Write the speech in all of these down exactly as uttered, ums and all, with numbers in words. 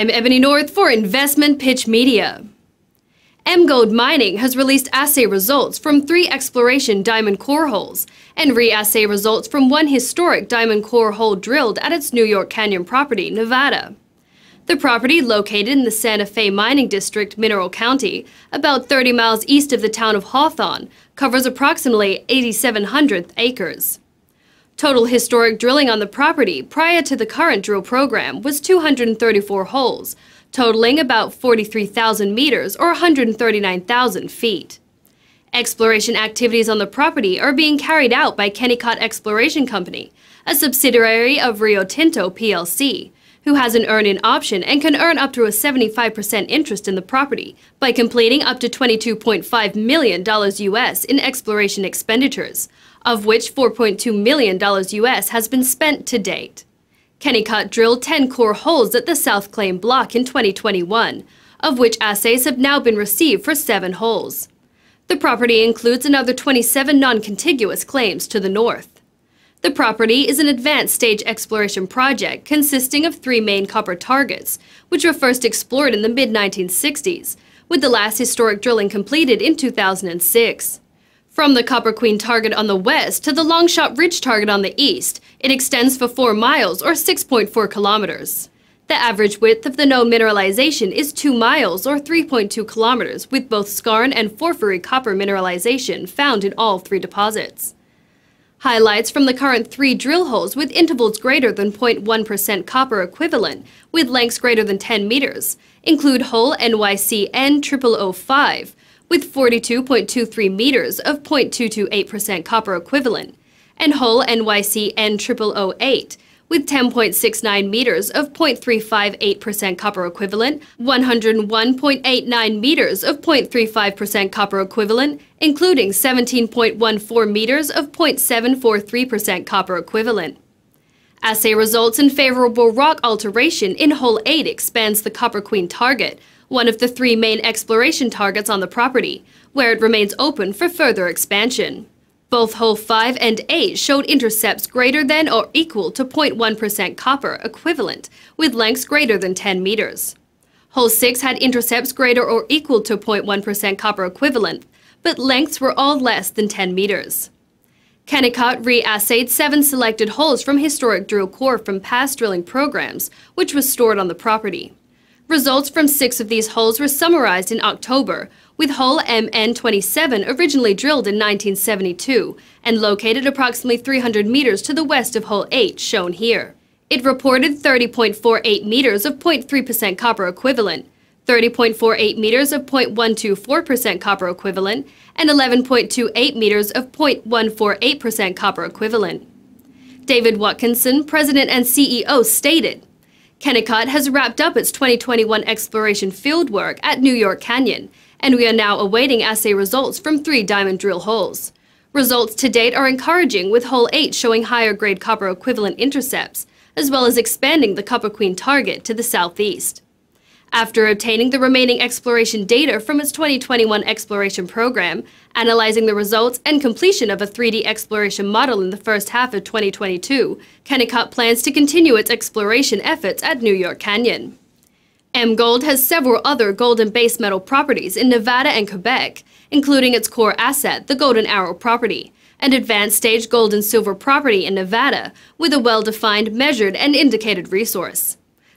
I'm Ebony North for Investment Pitch Media. Emgold Mining has released assay results from three exploration diamond core holes and re-assay results from one historic diamond core hole drilled at its New York Canyon property, Nevada. The property, located in the Santa Fe Mining District, Mineral County, about thirty miles east of the town of Hawthorne, covers approximately eighty-seven hundred acres. Total historic drilling on the property prior to the current drill program was two hundred thirty-four holes, totaling about forty-three thousand meters or one hundred thirty-nine thousand feet. Exploration activities on the property are being carried out by Kennecott Exploration Company, a subsidiary of Rio Tinto P L C, who has an earn-in option and can earn up to a seventy-five percent interest in the property by completing up to twenty-two point five million dollars U S in exploration expenditures, of which four point two million dollars U S has been spent to date. Kennecott drilled ten core holes at the South Claim Block in twenty twenty-one, of which assays have now been received for seven holes. The property includes another twenty-seven non-contiguous claims to the north. The property is an advanced stage exploration project consisting of three main copper targets, which were first explored in the mid nineteen sixties, with the last historic drilling completed in two thousand six. From the Copper Queen target on the west to the Longshot Ridge target on the east, it extends for four miles or six point four kilometers. The average width of the known mineralization is two miles or three point two kilometers, with both skarn and porphyry copper mineralization found in all three deposits. Highlights from the current three drill holes with intervals greater than zero point one percent copper equivalent with lengths greater than ten meters include hole N Y C N zero zero zero five with forty-two point two three meters of zero point two two eight percent copper equivalent and hole N Y C N zero zero zero eight with ten point six nine meters of zero point three five eight percent copper equivalent, one hundred one point eight nine meters of zero point three five percent copper equivalent, including seventeen point one four meters of zero point seven four three percent copper equivalent. Assay results in favorable rock alteration in hole eight expands the Copper Queen target, one of the three main exploration targets on the property, where it remains open for further expansion. Both hole five and eight showed intercepts greater than or equal to zero point one percent copper equivalent, with lengths greater than ten meters. Hole six had intercepts greater or equal to zero point one percent copper equivalent, but lengths were all less than ten meters. Kennecott re-assayed seven selected holes from historic drill core from past drilling programs, which was stored on the property. Results from six of these holes were summarized in October, with hole M N twenty-seven originally drilled in nineteen seventy-two and located approximately three hundred meters to the west of hole eight, shown here. It reported thirty point four eight meters of zero point three percent copper equivalent, thirty point four eight meters of zero point one two four percent copper equivalent, and eleven point two eight meters of zero point one four eight percent copper equivalent. David Watkinson, president and C E O, stated, "Kennecott has wrapped up its twenty twenty-one exploration fieldwork at New York Canyon, and we are now awaiting assay results from three diamond drill holes. Results to date are encouraging, with hole eight showing higher grade copper equivalent intercepts, as well as expanding the Copper Queen target to the southeast." After obtaining the remaining exploration data from its twenty twenty-one exploration program, analyzing the results, and completion of a three D exploration model in the first half of twenty twenty-two, Kennecott plans to continue its exploration efforts at New York Canyon. Emgold has several other gold and base metal properties in Nevada and Quebec, including its core asset, the Golden Arrow property, an advanced stage gold and silver property in Nevada with a well-defined, measured, and indicated resource.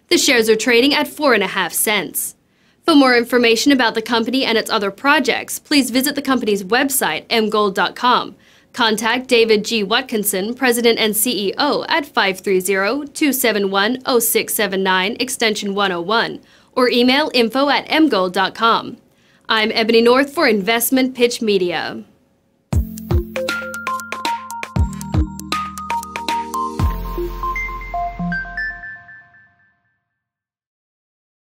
The shares are trading at four and a half cents. For more information about the company and its other projects, please visit the company's website, m gold dot com. Contact David G. Watkinson, President and C E O, at five three zero, two seven one, zero six seven nine, extension one oh one, or email info at m gold dot com. I'm Ebony North for Investment Pitch Media.